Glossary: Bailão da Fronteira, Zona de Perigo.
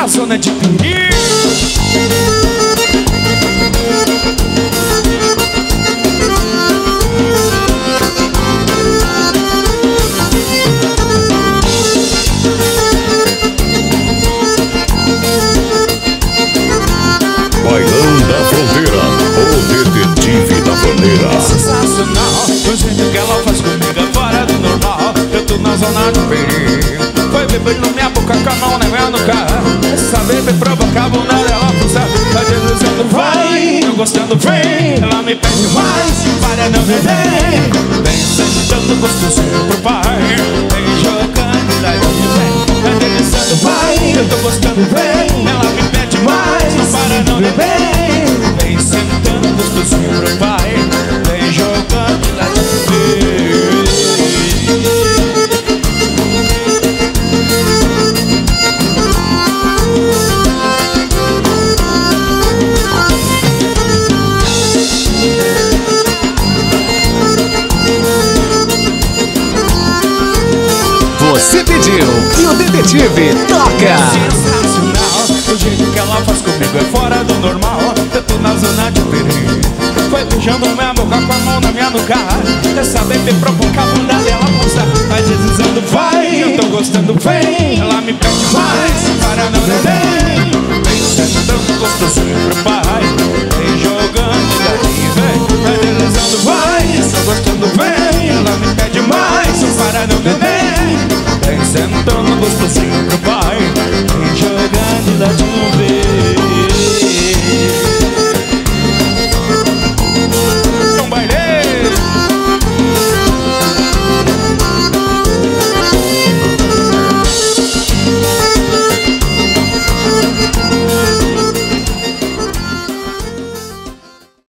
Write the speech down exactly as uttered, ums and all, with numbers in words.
na zona de perigo. Bailão da Fronteira, o detetive da bandeira. Sensacional, do jeito que ela faz comigo é fora do normal. Eu tô na zona de perigo. Foi beber na minha boca com a mão na minha nuca. Essa baby provoca a bunda dela fuça. Tá deslizando, vai, eu gostando, vem. Ela me pede mais, para não beber. Vem sentando gostosinho pro pai. Vem jogando, daí onde vem. Tá deslizando, vai, eu tô gostando, vem. Ela me pede mais, não para não beber. Vem sentando gostosinho pro pai. Vem jogando, daí onde vem. Você pediu e o detetive toca. Sensacional, o jeito que ela faz comigo é fora do normal. Eu tô na zona de perigo. Foi beijando minha boca com a mão na minha nuca. Essa baby provoca a bunda dela, moça. Vai deslizando, vai, eu tô gostando, vem. Ela me pede mais, para não beber. Vem sentando gostosinho pro pai.